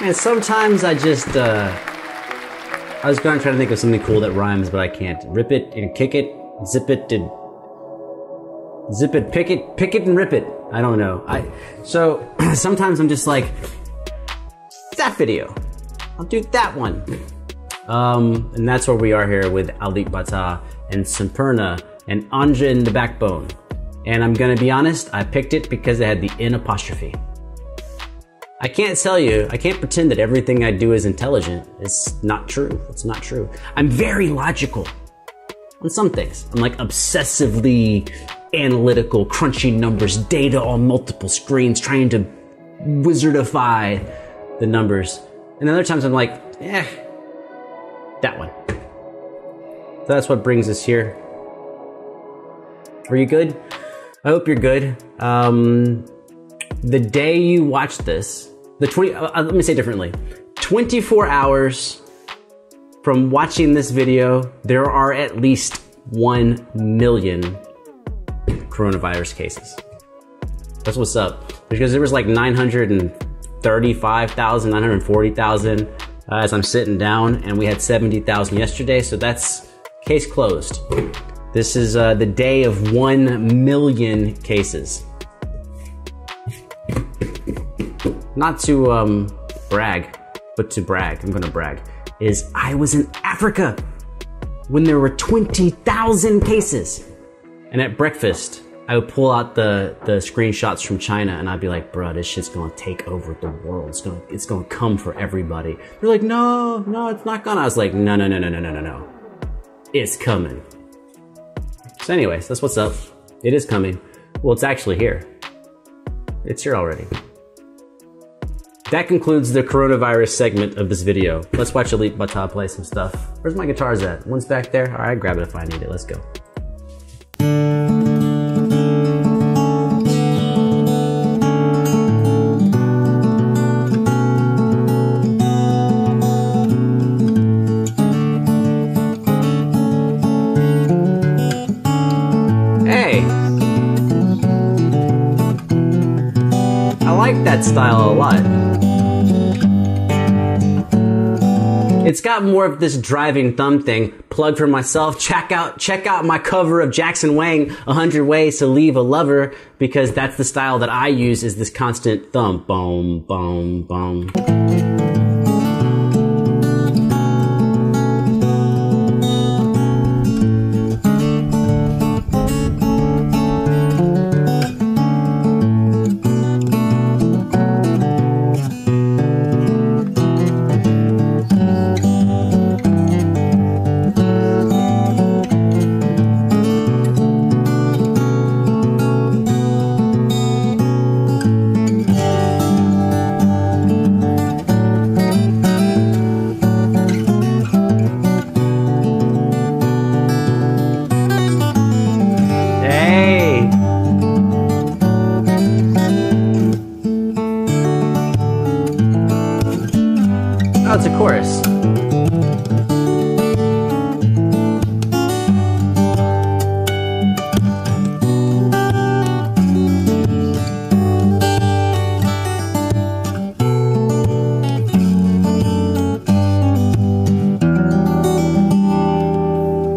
And sometimes I just, I was kind of trying to think of something cool that rhymes, but I can't. Rip it and kick it, zip it and... zip it, pick it and rip it. I don't know. So sometimes I'm just like, that video. I'll do that one. And that's where we are here with Alip Ba Ta and Sempurna and Andra N' the Backbone. And I'm gonna be honest, I picked it because it had the N apostrophe. I can't tell you, I can't pretend that everything I do is intelligent. It's not true, it's not true. I'm very logical on some things. I'm like obsessively analytical, crunching numbers, data on multiple screens, trying to wizardify the numbers. And other times I'm like, eh, that one. So that's what brings us here. Are you good? I hope you're good. The day you watch this, let me say it differently. 24 hours from watching this video, there are at least 1 million coronavirus cases. That's what's up. Because there was like 935,000, 940,000 as I'm sitting down, and we had 70,000 yesterday, so that's case closed. This is the day of 1 million cases. Not to brag, but to brag, I'm gonna brag, is I was in Africa when there were 20,000 cases. And at breakfast, I would pull out the screenshots from China and I'd be like, bro, this shit's gonna take over the world. It's gonna come for everybody. They're like, no, no, it's not gonna. I was like, no, no, no, no, no, no, no, no. It's coming. So anyways, that's what's up. It is coming. Well, it's actually here. It's here already. That concludes the coronavirus segment of this video. Let's watch Alip Ba Ta play some stuff. Where's my guitars at? One's back there? All right, grab it if I need it. Let's go. Hey! I like that style a lot. It's got more of this driving thumb thing. Plug for myself. Check out my cover of Jackson Wang, "100 Ways to Leave a Lover," because that's the style that I use, is this constant thumb. Boom, boom, boom. It's a chorus.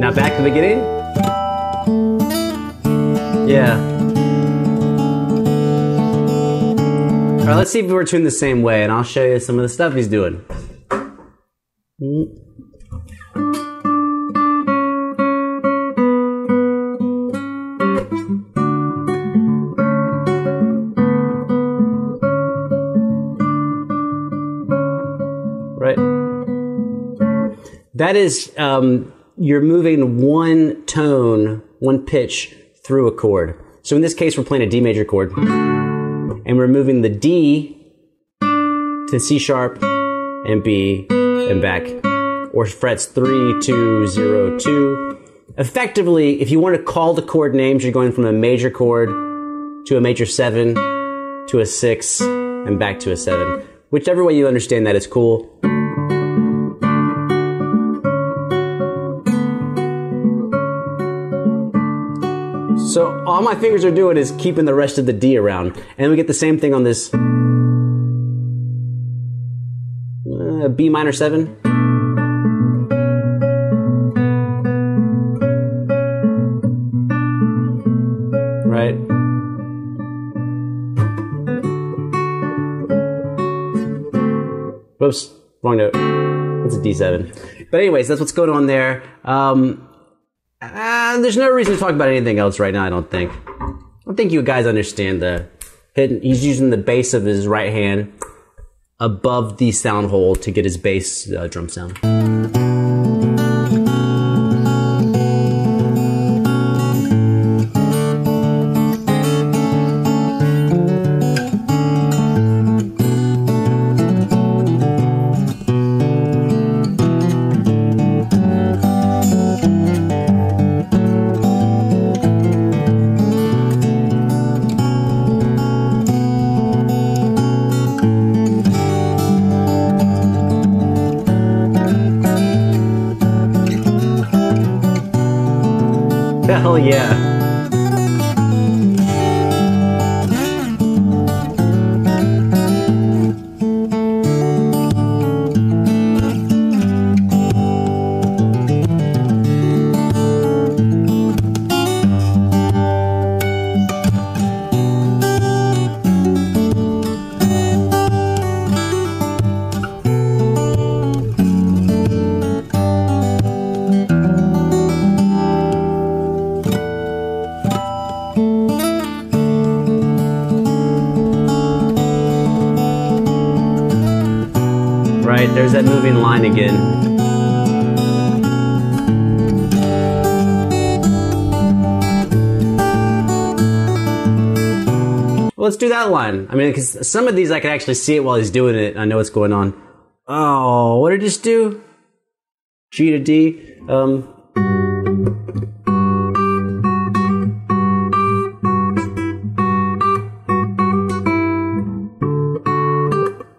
Now back to the beginning? Yeah. All right, let's see if we're tuned the same way, and I'll show you some of the stuff he's doing. Right. That is, you're moving one tone, one pitch through a chord. So in this case, we're playing a D major chord, and we're moving the D to C sharp and B. And back, or frets 3, 2, 0, 2. Effectively, if you want to call the chord names, you're going from a major chord to a major 7 to a 6 and back to a 7. Whichever way you understand that is cool. So all my fingers are doing is keeping the rest of the D around, and we get the same thing on this. B minor 7. Right? Whoops, wrong note. It's a D7. But anyways, that's what's going on there. There's no reason to talk about anything else right now, I don't think. I think you guys understand the hidden. He's using the bass of his right hand above the sound hole to get his bass drum sound. Hell yeah. Right, there's that moving line again. Well, let's do that line. I mean, because some of these I can actually see it while he's doing it. I know what's going on. Oh, what did I just do? G to D.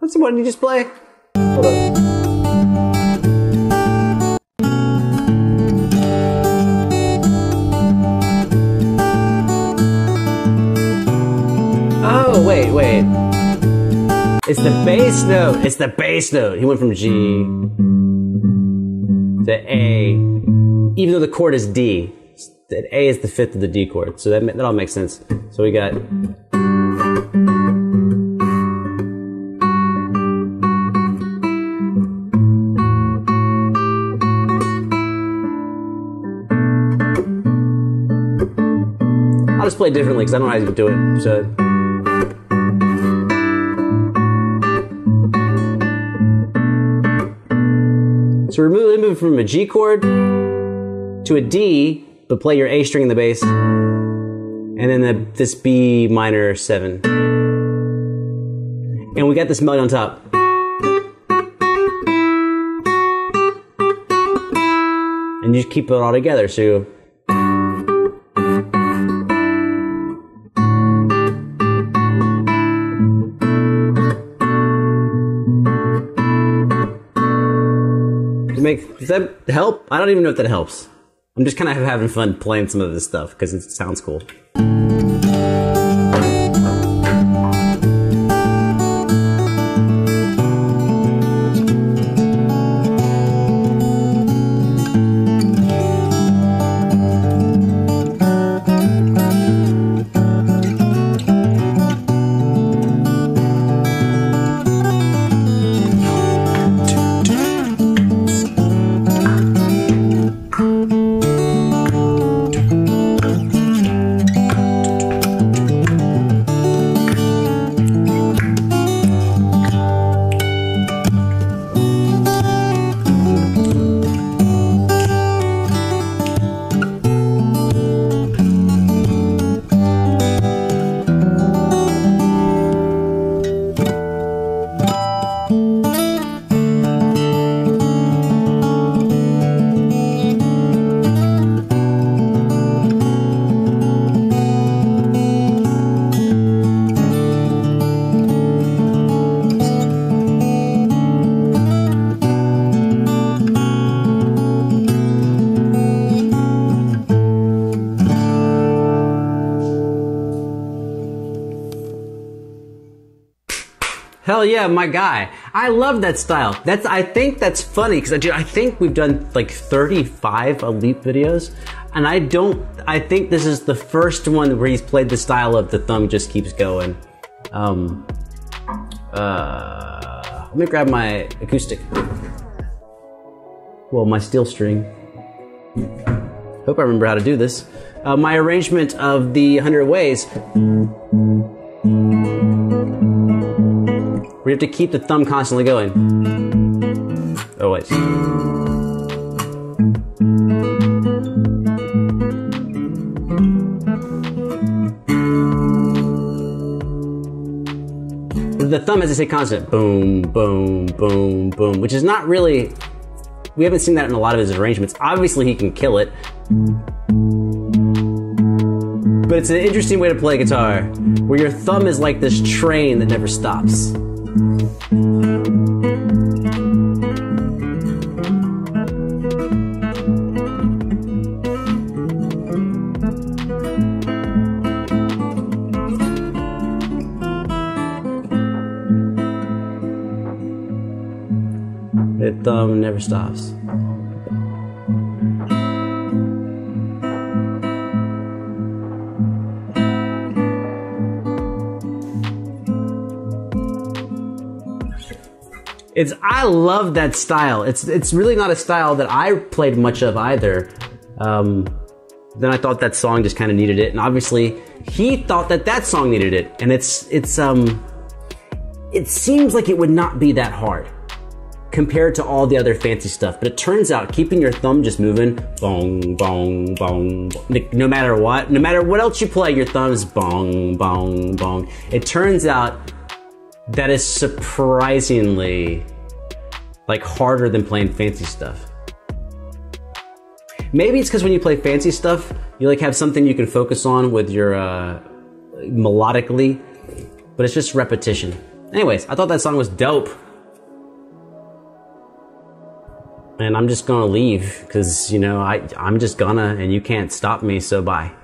That's the one you just play. Hold up. Oh, wait, wait. It's the bass note. It's the bass note. He went from G to A, even though the chord is D. That A is the fifth of the D chord, so that all makes sense. So we got... I'll just play differently because I don't know how to do it. So, remove from a G chord to a D, but play your A string in the bass, and then this B minor 7, and we got this melody on top. And you just keep it all together. So. Does that help? I don't even know if that helps. I'm just kind of having fun playing some of this stuff because it sounds cool. Hell yeah, my guy. I love that style. That's, I think that's funny, because I think we've done like 35 Alip videos, and I think this is the first one where he's played the style of the thumb just keeps going. Let me grab my acoustic. Well, my steel string. Hope I remember how to do this. My arrangement of the 100 Ways. We have to keep the thumb constantly going. Oh, wait. The thumb has to stay constant. Boom, boom, boom, boom, which is not really, we haven't seen that in a lot of his arrangements. Obviously, he can kill it. But it's an interesting way to play guitar, where your thumb is like this train that never stops. The thumb never stops. I love that style. It's really not a style that I played much of either. Then I thought that song just kind of needed it, and obviously he thought that that song needed it. And it seems like it would not be that hard compared to all the other fancy stuff, but it turns out keeping your thumb just moving, bong, bong, bong, bong, no matter what else you play, your thumb's bong, bong, bong. It turns out that is surprisingly like harder than playing fancy stuff. Maybe it's because when you play fancy stuff, you like have something you can focus on with your melodically, but it's just repetition. Anyways, I thought that song was dope. And I'm just gonna leave, because you know, I'm just gonna, and you can't stop me, so bye.